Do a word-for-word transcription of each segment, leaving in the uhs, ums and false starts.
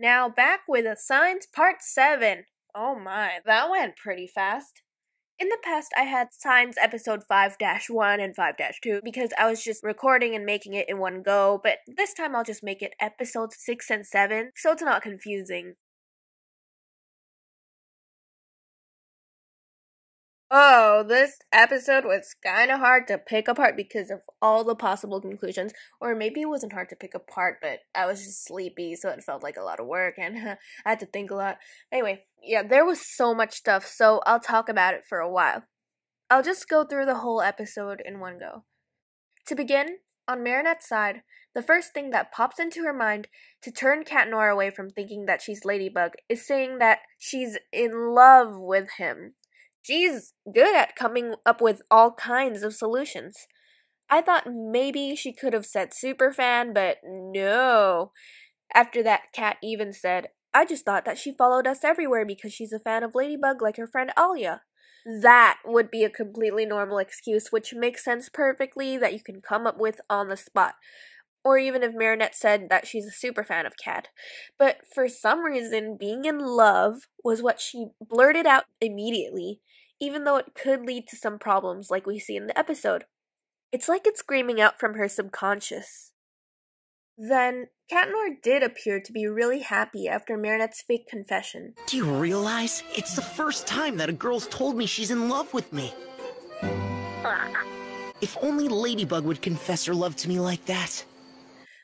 Now back with a Signs Part seven. Oh my, that went pretty fast. In the past, I had Signs Episode five dash one and five dash two because I was just recording and making it in one go, but this time I'll just make it Episodes six and seven, so it's not confusing. Oh, this episode was kinda hard to pick apart because of all the possible conclusions, or maybe it wasn't hard to pick apart, but I was just sleepy, so it felt like a lot of work, and I had to think a lot. Anyway, yeah, there was so much stuff, so I'll talk about it for a while. I'll just go through the whole episode in one go. To begin, on Marinette's side, the first thing that pops into her mind to turn Cat Noir away from thinking that she's Ladybug is saying that she's in love with him. She's good at coming up with all kinds of solutions. I thought maybe she could have said superfan, but no. After that, Cat even said, I just thought that she followed us everywhere because she's a fan of Ladybug like her friend Alya. That would be a completely normal excuse, which makes sense perfectly that you can come up with on the spot. Or even if Marinette said that she's a superfan of Cat. But for some reason, being in love was what she blurted out immediately, even though it could lead to some problems like we see in the episode. It's like it's screaming out from her subconscious. Then, Cat Noir did appear to be really happy after Marinette's fake confession. Do you realize? It's the first time that a girl's told me she's in love with me. If only Ladybug would confess her love to me like that.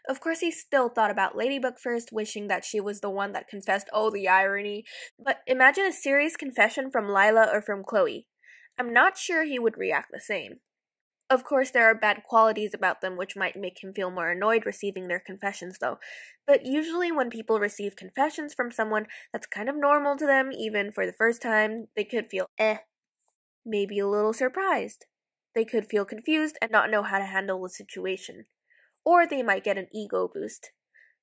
Of course, he still thought about Ladybug first, wishing that she was the one that confessed. Oh, the irony. But imagine a serious confession from Lila or from Chloe. I'm not sure he would react the same. Of course, there are bad qualities about them which might make him feel more annoyed receiving their confessions, though. But usually when people receive confessions from someone that's kind of normal to them, even for the first time, they could feel eh, maybe a little surprised. They could feel confused and not know how to handle the situation. Or they might get an ego boost.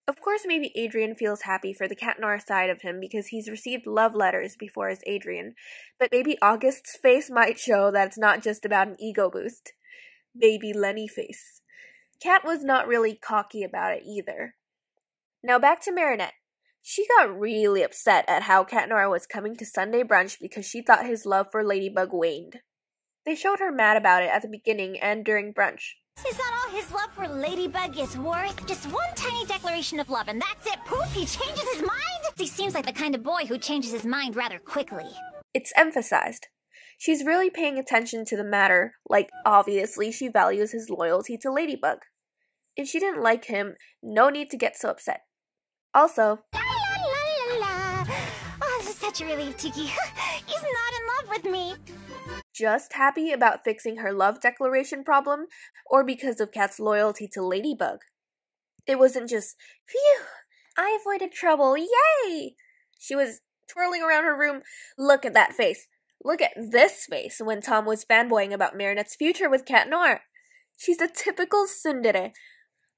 Of course, maybe Adrien feels happy for the Cat Noir side of him because he's received love letters before as Adrien, but maybe August's face might show that it's not just about an ego boost. Baby Lenny face. Cat was not really cocky about it either. Now back to Marinette. She got really upset at how Cat Noir was coming to Sunday brunch because she thought his love for Ladybug waned. They showed her mad about it at the beginning and during brunch. Is that all his love for Ladybug is worth? Just one tiny declaration of love and that's it! Poof! He changes his mind? He seems like the kind of boy who changes his mind rather quickly. It's emphasized. She's really paying attention to the matter, like obviously she values his loyalty to Ladybug. If she didn't like him, no need to get so upset. Also... La la la la la! Oh, this is such a relief, Tikki. He's not in love with me! Just happy about fixing her love declaration problem, or because of Cat's loyalty to Ladybug. It wasn't just, phew, I avoided trouble, yay! She was twirling around her room. Look at that face. Look at this face when Tom was fanboying about Marinette's future with Cat Noir. She's a typical tsundere.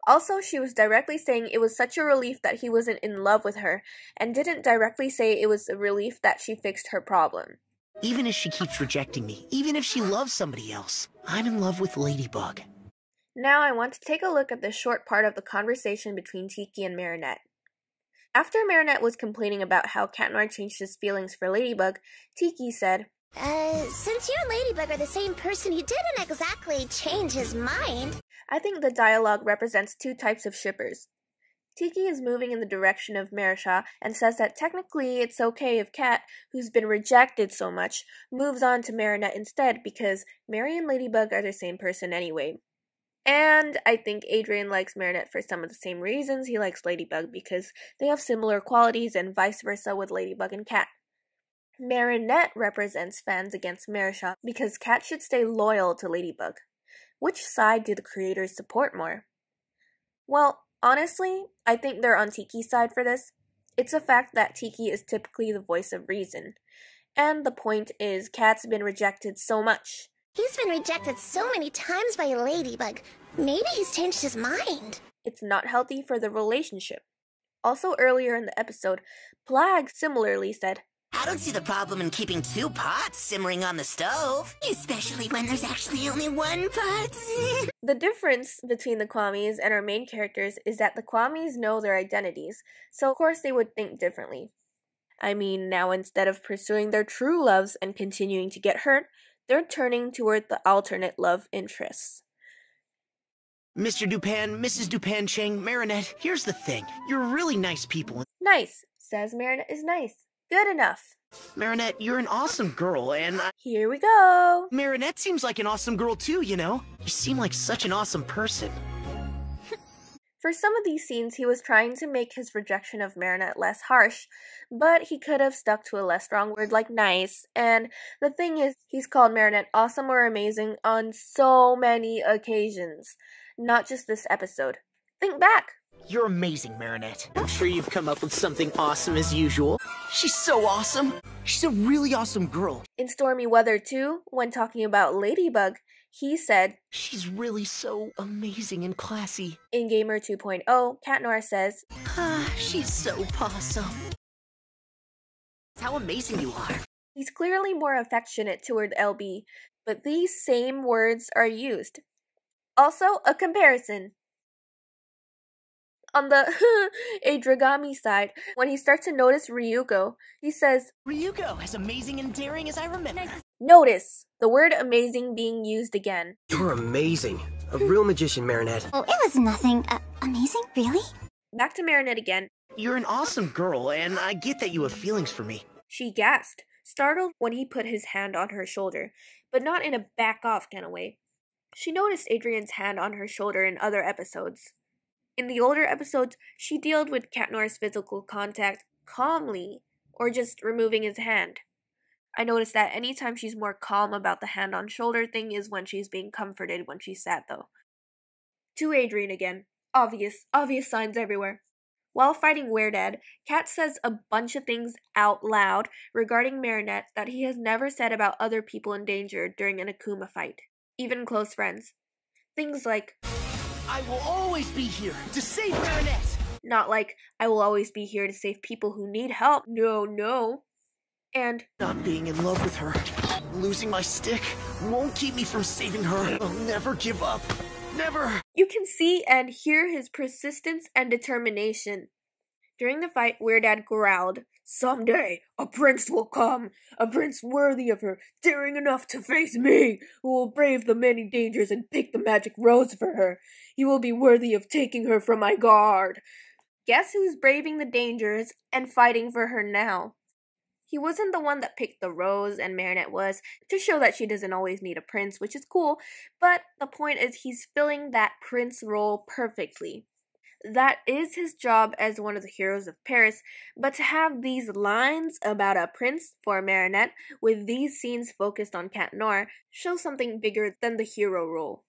Also, she was directly saying it was such a relief that he wasn't in love with her, and didn't directly say it was a relief that she fixed her problem. Even if she keeps rejecting me, even if she loves somebody else, I'm in love with Ladybug. Now I want to take a look at the short part of the conversation between Tikki and Marinette. After Marinette was complaining about how Cat Noir changed his feelings for Ladybug, Tikki said, Uh, since you and Ladybug are the same person, he didn't exactly change his mind. I think the dialogue represents two types of shippers. Tikki is moving in the direction of Marisha and says that technically it's okay if Cat, who's been rejected so much, moves on to Marinette instead because Mary and Ladybug are the same person anyway. And I think Adrien likes Marinette for some of the same reasons he likes Ladybug because they have similar qualities and vice versa with Ladybug and Cat. Marinette represents fans against Marisha because Cat should stay loyal to Ladybug. Which side do the creators support more? Well, honestly, I think they're on Tikki's side for this. It's a fact that Tikki is typically the voice of reason. And the point is, Cat's been rejected so much. He's been rejected so many times by Ladybug. Maybe he's changed his mind. It's not healthy for the relationship. Also, earlier in the episode, Plagg similarly said, I don't see the problem in keeping two pots simmering on the stove. Especially when there's actually only one pot. The difference between the Kwamis and our main characters is that the Kwamis know their identities, so of course they would think differently. I mean, now instead of pursuing their true loves and continuing to get hurt, they're turning toward the alternate love interests. Mister Dupain, Missus Dupain-Cheng, Marinette, here's the thing. You're really nice people. Nice, says Marinette is nice. Good enough. Marinette, you're an awesome girl, and I... Here we go. Marinette seems like an awesome girl too, you know? You seem like such an awesome person. For some of these scenes, he was trying to make his rejection of Marinette less harsh, but he could have stuck to a less strong word like nice, and the thing is, he's called Marinette awesome or amazing on so many occasions, not just this episode. Think back! You're amazing, Marinette. I'm sure you've come up with something awesome as usual. She's so awesome! She's a really awesome girl. In Stormy Weather two, when talking about Ladybug, he said, "She's really so amazing and classy." In Gamer two point oh, Cat Noir says, "Ah, she's so awesome. How amazing you are." He's clearly more affectionate toward L B, but these same words are used. Also, a comparison. On the Adragami side, when he starts to notice Ryuko, he says, "Ryuko, as amazing and daring as I remember." Notice the word amazing being used again. You're amazing. A real magician, Marinette. Oh, it was nothing. Uh, amazing? Really? Back to Marinette again. You're an awesome girl, and I get that you have feelings for me. She gasped, startled when he put his hand on her shoulder, but not in a back-off kind of way. She noticed Adrian's hand on her shoulder in other episodes. In the older episodes, she dealt with Cat Noir's physical contact calmly, or just removing his hand. I noticed that anytime she's more calm about the hand on shoulder thing is when she's being comforted when she's sad, though. To Adrien again. Obvious, obvious signs everywhere. While fighting Weredad, Cat says a bunch of things out loud regarding Marinette that he has never said about other people in danger during an Akuma fight, even close friends. Things like, "I will always be here to save Marinette." Not like, "I will always be here to save people who need help." No, no. And, "Not being in love with her, losing my stick, won't keep me from saving her. I'll never give up. Never." You can see and hear his persistence and determination. During the fight, Weredad growled, "Someday, a prince will come, a prince worthy of her, daring enough to face me, who will brave the many dangers and pick the magic rose for her. He will be worthy of taking her from my guard." Guess who's braving the dangers and fighting for her now? He wasn't the one that picked the rose, and Marinette was, to show that she doesn't always need a prince, which is cool, but the point is he's filling that prince role perfectly. That is his job as one of the heroes of Paris, but to have these lines about a prince for Marinette with these scenes focused on Cat Noir shows something bigger than the hero role.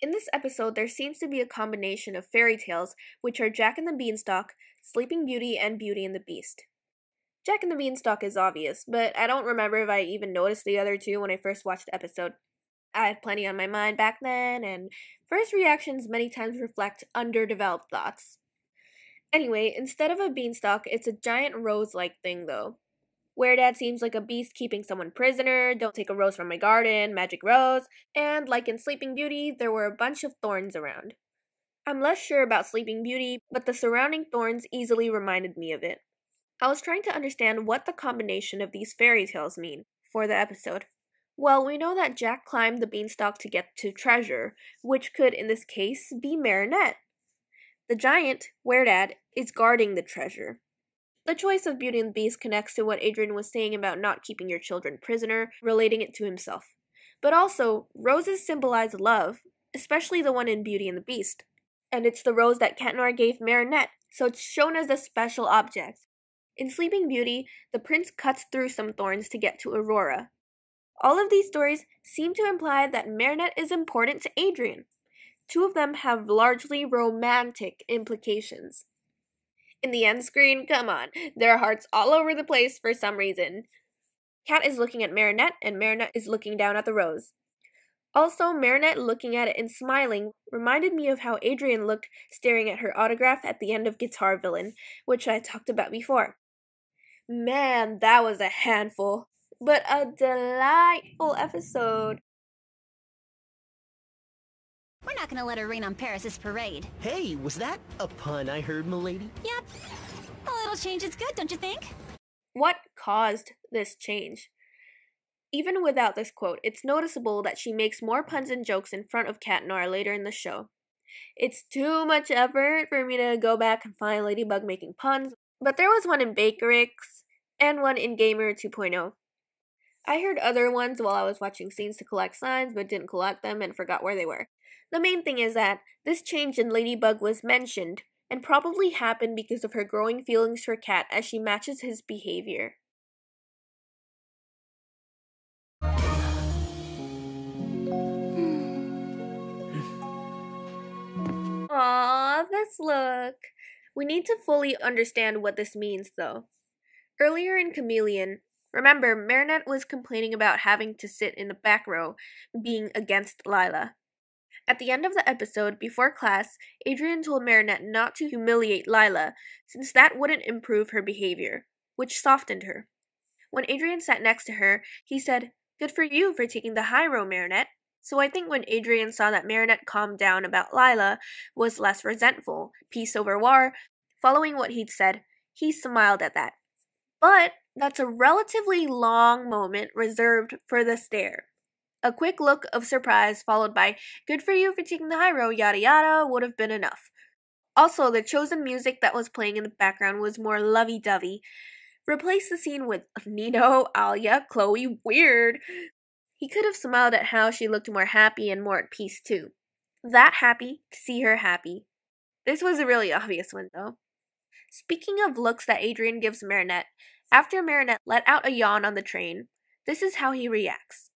In this episode, there seems to be a combination of fairy tales, which are Jack and the Beanstalk, Sleeping Beauty, and Beauty and the Beast. Jack and the Beanstalk is obvious, but I don't remember if I even noticed the other two when I first watched the episode. I had plenty on my mind back then, and first reactions many times reflect underdeveloped thoughts. Anyway, instead of a beanstalk, it's a giant rose-like thing, though. Weredad seems like a beast keeping someone prisoner, "Don't take a rose from my garden," "magic rose," and like in Sleeping Beauty, there were a bunch of thorns around. I'm less sure about Sleeping Beauty, but the surrounding thorns easily reminded me of it. I was trying to understand what the combination of these fairy tales mean for the episode. Well, we know that Jack climbed the beanstalk to get to treasure, which could, in this case, be Marinette. The giant, Weredad, is guarding the treasure. The choice of Beauty and the Beast connects to what Adrien was saying about not keeping your children prisoner, relating it to himself. But also, roses symbolize love, especially the one in Beauty and the Beast. And it's the rose that Cat Noir gave Marinette, so it's shown as a special object. In Sleeping Beauty, the prince cuts through some thorns to get to Aurora. All of these stories seem to imply that Marinette is important to Adrien. Two of them have largely romantic implications. In the end screen, come on, there are hearts all over the place for some reason. Cat is looking at Marinette, and Marinette is looking down at the rose. Also, Marinette looking at it and smiling reminded me of how Adrien looked staring at her autograph at the end of Guitar Villain, which I talked about before. Man, that was a handful, but a delightful episode. We're not gonna let her rain on Paris's parade. Hey, was that a pun I heard, milady? Yep. A little change is good, don't you think? What caused this change? Even without this quote, it's noticeable that she makes more puns and jokes in front of Cat Noir later in the show. It's too much effort for me to go back and find Ladybug making puns, but there was one in Bakerix and one in Gamer two point oh. I heard other ones while I was watching scenes to collect signs, but didn't collect them and forgot where they were. The main thing is that this change in Ladybug was mentioned, and probably happened because of her growing feelings for Cat as she matches his behavior. Aww, this look. We need to fully understand what this means, though. Earlier in Chameleon, remember, Marinette was complaining about having to sit in the back row, being against Lila. At the end of the episode, before class, Adrien told Marinette not to humiliate Lila, since that wouldn't improve her behavior, which softened her. When Adrien sat next to her, he said, "Good for you for taking the high row, Marinette." So I think when Adrien saw that Marinette calmed down about Lila, was less resentful, peace over war, following what he'd said, he smiled at that. But that's a relatively long moment reserved for the stare. A quick look of surprise followed by, "Good for you for taking the high road, yada yada," would have been enough. Also, the chosen music that was playing in the background was more lovey-dovey. Replace the scene with Nino, Alya, Chloe, weird. He could have smiled at how she looked more happy and more at peace too. That happy to see her happy. This was a really obvious one though. Speaking of looks that Adrien gives Marinette, after Marinette let out a yawn on the train, this is how he reacts.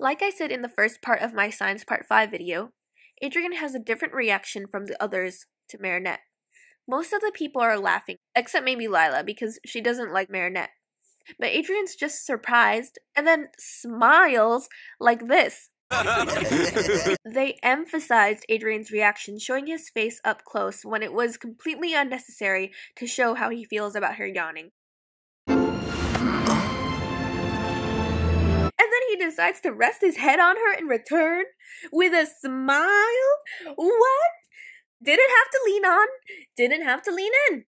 Like I said in the first part of my Signs Part five video, Adrien has a different reaction from the others to Marinette. Most of the people are laughing, except maybe Lila because she doesn't like Marinette. But Adrien's just surprised and then smiles like this. They emphasized Adrien's reaction, showing his face up close when it was completely unnecessary to show how he feels about her yawning. And then he decides to rest his head on her in return with a smile? What? Didn't have to lean on, didn't have to lean in.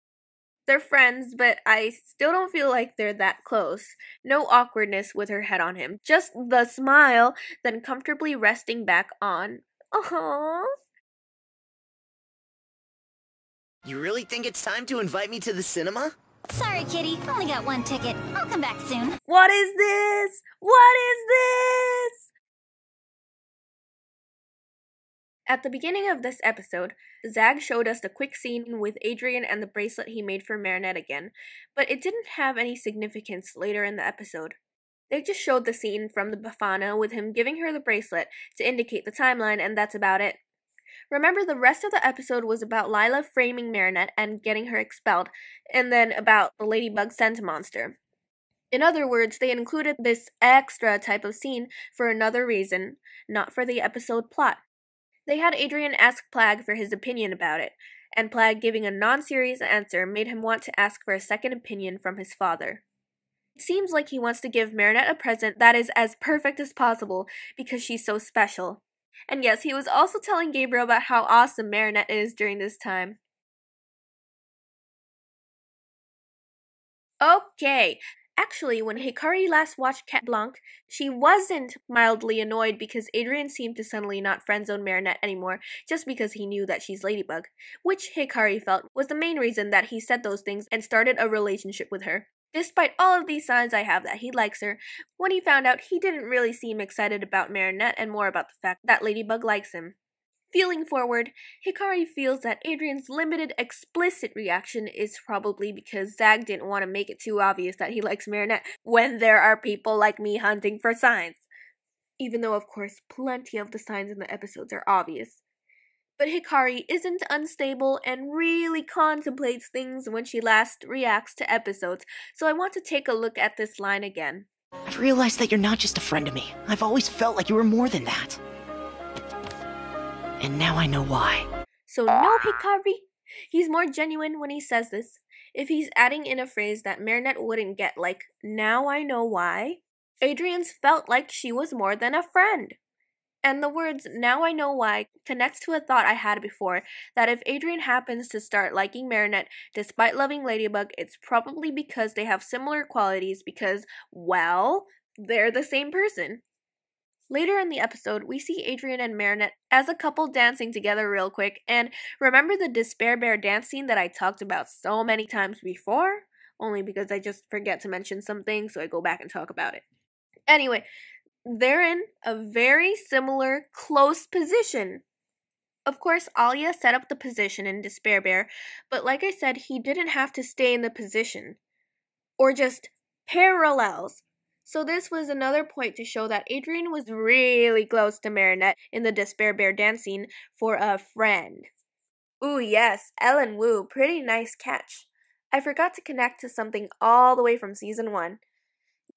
They're friends, but I still don't feel like they're that close. No awkwardness with her head on him. Just the smile, then comfortably resting back on. Aww. You really think it's time to invite me to the cinema? Sorry, kitty. Only got one ticket. I'll come back soon. What is this? What is this? At the beginning of this episode, Zag showed us the quick scene with Adrien and the bracelet he made for Marinette again, but it didn't have any significance later in the episode. They just showed the scene from the Bufano with him giving her the bracelet to indicate the timeline, and that's about it. Remember, the rest of the episode was about Lila framing Marinette and getting her expelled, and then about the Ladybug Sentimonster. In other words, they included this extra type of scene for another reason, not for the episode plot. They had Adrien ask Plagg for his opinion about it, and Plagg giving a non-serious answer made him want to ask for a second opinion from his father. It seems like he wants to give Marinette a present that is as perfect as possible because she's so special. And yes, he was also telling Gabriel about how awesome Marinette is during this time. Okay. Actually, when Hikari last watched Cat Blanc, she wasn't mildly annoyed because Adrien seemed to suddenly not friendzone Marinette anymore just because he knew that she's Ladybug, which Hikari felt was the main reason that he said those things and started a relationship with her. Despite all of these signs I have that he likes her, when he found out he didn't really seem excited about Marinette and more about the fact that Ladybug likes him. Feeling forward, Hikari feels that Adrien's limited explicit reaction is probably because Zag didn't want to make it too obvious that he likes Marinette when there are people like me hunting for signs. Even though, of course, plenty of the signs in the episodes are obvious. But Hikari isn't unstable and really contemplates things when she last reacts to episodes, so I want to take a look at this line again. I've realized that you're not just a friend to me. I've always felt like you were more than that. And now I know why. So no Hikari. He's more genuine when he says this. if he's adding in a phrase that Marinette wouldn't get, like, now I know why. Adrien's felt like she was more than a friend. And the words, now I know why, connects to a thought I had before, that if Adrien happens to start liking Marinette despite loving Ladybug, it's probably because they have similar qualities because, well, they're the same person. Later in the episode, we see Adrien and Marinette as a couple dancing together real quick, and remember the Despair Bear dance scene that I talked about so many times before? Only because I just forget to mention something, so I go back and talk about it. Anyway, they're in a very similar close position. Of course, Alya set up the position in Despair Bear, but like I said, he didn't have to stay in the position. Or just parallels. So this was another point to show that Adrien was really close to Marinette in the Despair Bear dance scene for a friend. Ooh yes, Ellen Wu, pretty nice catch. I forgot to connect to something all the way from season one.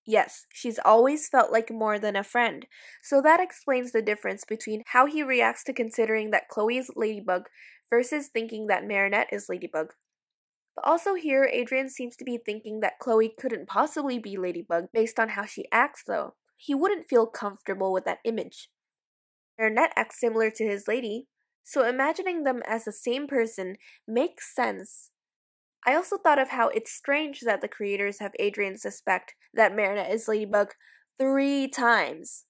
Yes, she's always felt like more than a friend, so that explains the difference between how he reacts to considering that Chloe is Ladybug versus thinking that Marinette is Ladybug. But also here, Adrien seems to be thinking that Chloe couldn't possibly be Ladybug based on how she acts though. He wouldn't feel comfortable with that image. Marinette acts similar to his lady, so imagining them as the same person makes sense. I also thought of how it's strange that the creators have Adrien suspect that Marinette is Ladybug three times.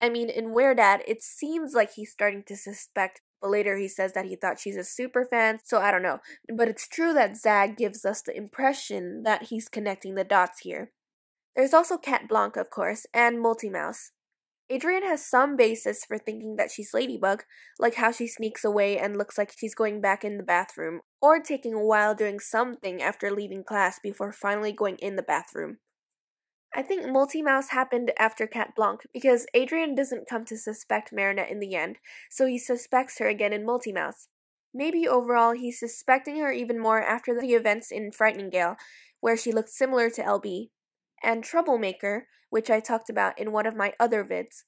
I mean, in Weredad, it seems like he's starting to suspect, but later he says that he thought she's a superfan, so I don't know. But it's true that Zag gives us the impression that he's connecting the dots here. There's also Cat Blanc, of course, and Multi Mouse. Adrien has some basis for thinking that she's Ladybug, like how she sneaks away and looks like she's going back in the bathroom, or taking a while doing something after leaving class before finally going in the bathroom. I think Multi Mouse happened after Cat Blanc because Adrien doesn't come to suspect Marinette in the end, so he suspects her again in Multi Mouse. Maybe overall he's suspecting her even more after the events in Frightening Gale, where she looked similar to L B. And Troublemaker, which I talked about in one of my other vids.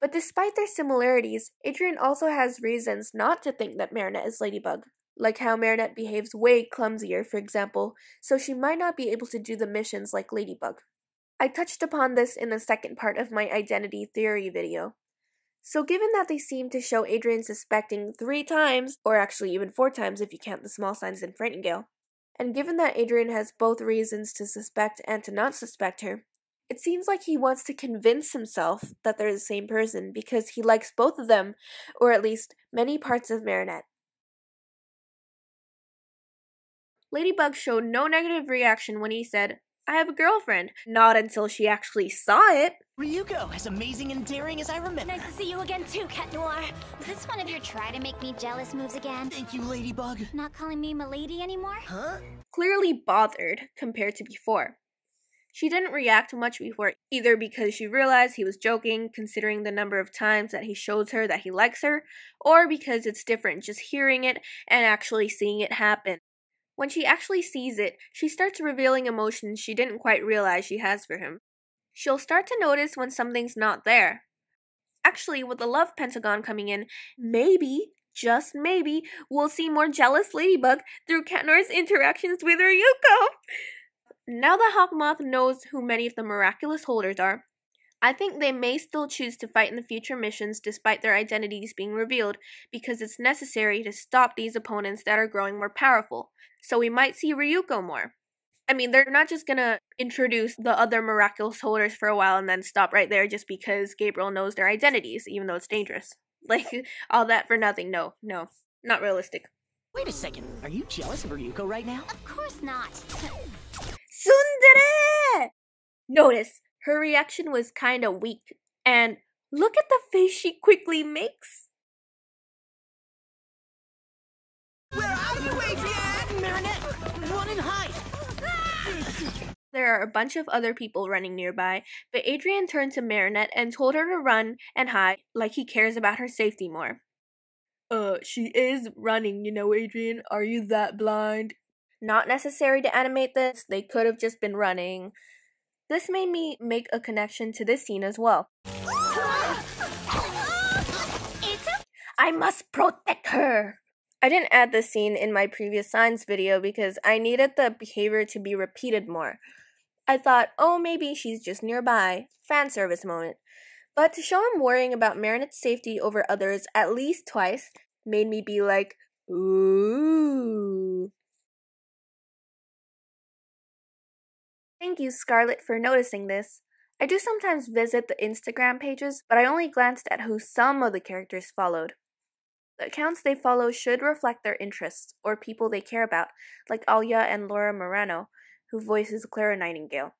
But despite their similarities, Adrien also has reasons not to think that Marinette is Ladybug, like how Marinette behaves way clumsier, for example, so she might not be able to do the missions like Ladybug. I touched upon this in the second part of my identity theory video. So given that they seem to show Adrien suspecting three times, or actually even four times if you count the small signs in Frightening Gale, and given that Adrien has both reasons to suspect and to not suspect her, it seems like he wants to convince himself that they're the same person because he likes both of them, or at least many parts of Marinette. Ladybug showed no negative reaction when he said, "I have a girlfriend," not until she actually saw it. Ryuko, as amazing and daring as I remember. Nice to see you again too, Cat Noir. Was this one of your try-to-make-me-jealous moves again? Thank you, Ladybug. Not calling me m'lady anymore? Huh? Clearly bothered compared to before. She didn't react much before either because she realized he was joking considering the number of times that he shows her that he likes her, or because it's different just hearing it and actually seeing it happen. When she actually sees it, she starts revealing emotions she didn't quite realize she has for him. She'll start to notice when something's not there. Actually, with the love pentagon coming in, maybe, just maybe, we'll see more jealous Ladybug through Cat Noir's interactions with Ryuko! Now that Hawkmoth knows who many of the Miraculous holders are, I think they may still choose to fight in the future missions despite their identities being revealed because it's necessary to stop these opponents that are growing more powerful. So we might see Ryuko more. I mean, they're not just gonna introduce the other Miraculous holders for a while and then stop right there just because Gabriel knows their identities, even though it's dangerous. Like, all that for nothing. No, no. Not realistic. Wait a second. Are you jealous of Ryuko right now? Of course not. Tsundere! Notice, her reaction was kinda weak. And look at the face she quickly makes. Where are you, Adrien? Marinette, run and hide! There are a bunch of other people running nearby, but Adrien turned to Marinette and told her to run and hide like he cares about her safety more. Uh, she is running, you know, Adrien. Are you that blind? Not necessary to animate this. They could have just been running. This made me make a connection to this scene as well. I must protect her! I didn't add this scene in my previous Signs video because I needed the behavior to be repeated more. I thought, oh, maybe she's just nearby, fan service moment. But to show him worrying about Marinette's safety over others at least twice made me be like, ooh. Thank you, Scarlett, for noticing this. I do sometimes visit the Instagram pages, but I only glanced at who some of the characters followed. The accounts they follow should reflect their interests, or people they care about, like Alya and Laura Moreno, who voices Clara Nightingale.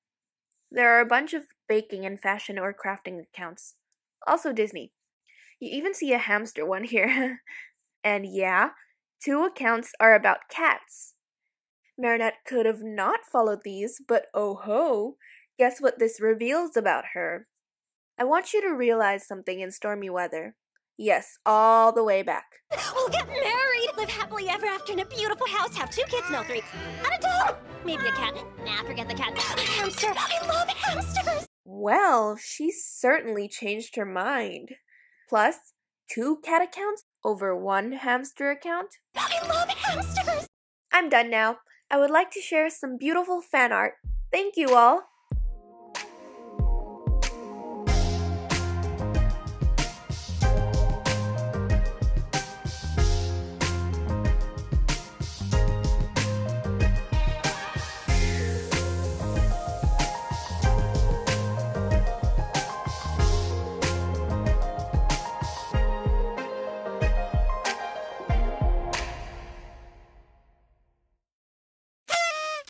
There are a bunch of baking and fashion or crafting accounts. Also Disney. You even see a hamster one here. And yeah, two accounts are about cats. Marinette could have not followed these, but oh ho, guess what this reveals about her. I want you to realize something in Stormy Weather. Yes, all the way back. We'll get married, live happily ever after in a beautiful house, have two kids, no three, and a dog, maybe a cat. Nah, forget the cat. Hamster. I love hamsters. Well, she certainly changed her mind. Plus, two cat accounts over one hamster account. I love hamsters. I'm done now. I would like to share some beautiful fan art. Thank you all.